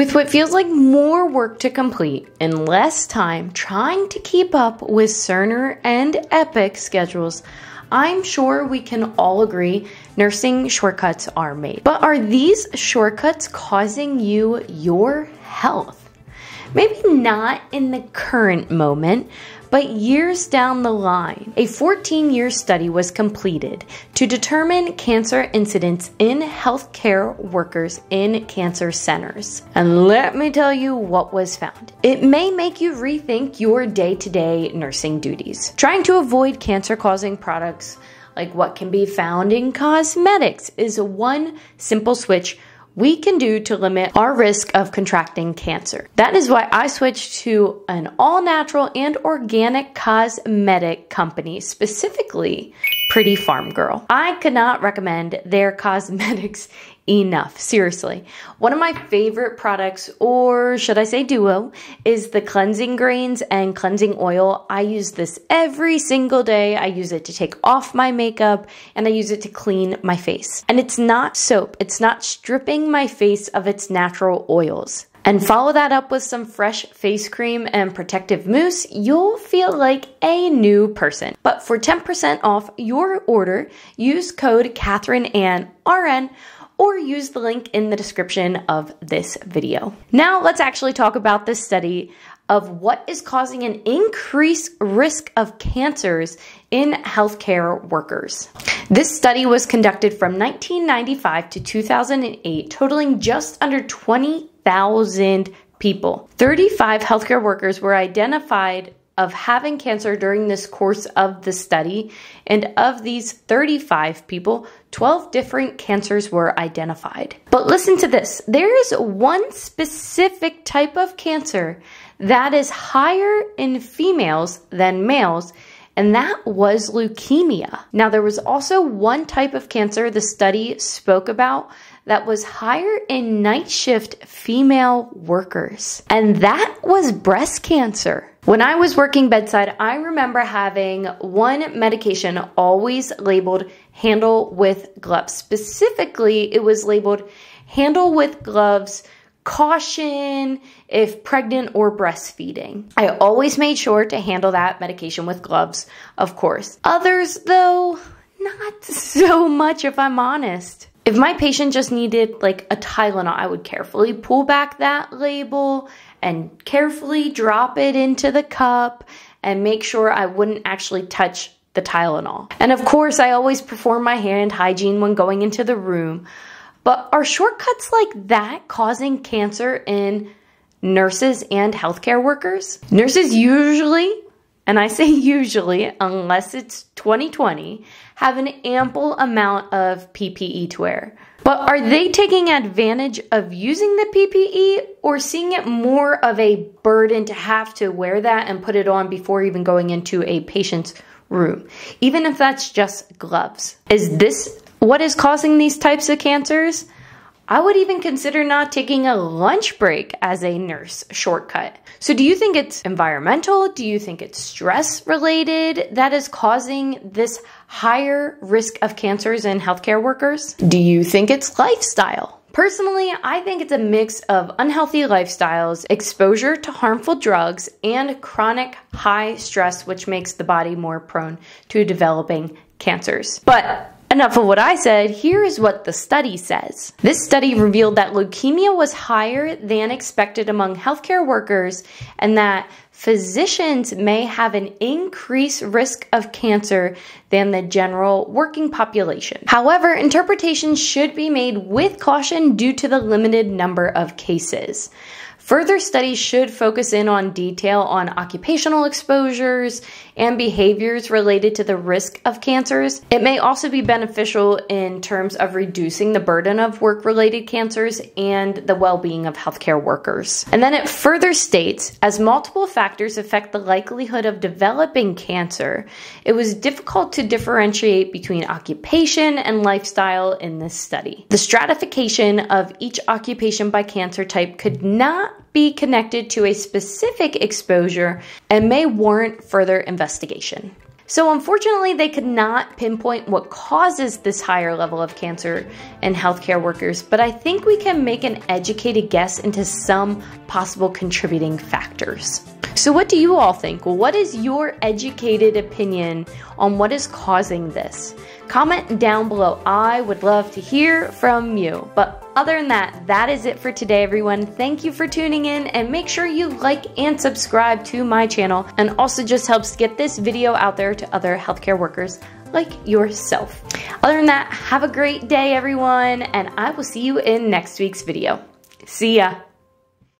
With what feels like more work to complete and less time trying to keep up with Cerner and Epic schedules, I'm sure we can all agree nursing shortcuts are made. But are these shortcuts causing you your health? Maybe not in the current moment, but years down the line. A 14-year study was completed to determine cancer incidence in healthcare workers in cancer centers. And let me tell you what was found. It may make you rethink your day-to-day nursing duties. Trying to avoid cancer-causing products like what can be found in cosmetics is one simple switch we can do to limit our risk of contracting cancer. That is why I switched to an all-natural and organic cosmetic company, specifically Pretty Farm Girl. I could not recommend their cosmetics enough, seriously. One of my favorite products, or should I say duo, is the cleansing grains and cleansing oil. I use this every single day. I use it to take off my makeup and I use it to clean my face. And it's not soap. It's not stripping my face of its natural oils. And follow that up with some fresh face cream and protective mousse, you'll feel like a new person. But for 10% off your order, use code KatherineAnnRN or use the link in the description of this video. Now let's actually talk about this study of what is causing an increased risk of cancers in healthcare workers. This study was conducted from 1995 to 2008, totaling just under 20,000 people. 35 healthcare workers were identified of having cancer during this course of the study, and of these 35 people, 12 different cancers were identified. But listen to this, there is one specific type of cancer that is higher in females than males, and that was leukemia. Now, there was also one type of cancer the study spoke about that was higher in night shift female workers, and that was breast cancer. When I was working bedside, I remember having one medication always labeled handle with gloves. Specifically, it was labeled handle with gloves, caution if pregnant or breastfeeding. I always made sure to handle that medication with gloves, of course. Others, though, not so much if I'm honest. If my patient just needed like a Tylenol, I would carefully pull back that label and carefully drop it into the cup and make sure I wouldn't actually touch the Tylenol. And of course, I always perform my hand hygiene when going into the room. But are shortcuts like that causing cancer in nurses and healthcare workers? Nurses usually, and I say usually, unless it's 2020, have an ample amount of PPE to wear. But are they taking advantage of using the PPE or seeing it more of a burden to have to wear that and put it on before even going into a patient's room, even if that's just gloves? Is this what is causing these types of cancers? I would even consider not taking a lunch break as a nurse shortcut. So do you think it's environmental? Do you think it's stress related that is causing this higher risk of cancers in healthcare workers? Do you think it's lifestyle? Personally, I think it's a mix of unhealthy lifestyles, exposure to harmful drugs, and chronic high stress, which makes the body more prone to developing cancers. But enough of what I said, here is what the study says. This study revealed that leukemia was higher than expected among healthcare workers and that physicians may have an increased risk of cancer than the general working population. However, interpretations should be made with caution due to the limited number of cases. Further studies should focus in on detail on occupational exposures and behaviors related to the risk of cancers. It may also be beneficial in terms of reducing the burden of work-related cancers and the well-being of healthcare workers. And then it further states, as multiple factors affect the likelihood of developing cancer, it was difficult to differentiate between occupation and lifestyle in this study. The stratification of each occupation by cancer type could not be connected to a specific exposure and may warrant further investigation. So unfortunately, they could not pinpoint what causes this higher level of cancer in healthcare workers, but I think we can make an educated guess into some possible contributing factors. So what do you all think? What is your educated opinion on what is causing this? Comment down below. I would love to hear from you. But other than that, that is it for today, everyone. Thank you for tuning in, and make sure you like and subscribe to my channel, and also just helps get this video out there to other healthcare workers like yourself. Other than that, have a great day, everyone, and I will see you in next week's video. See ya.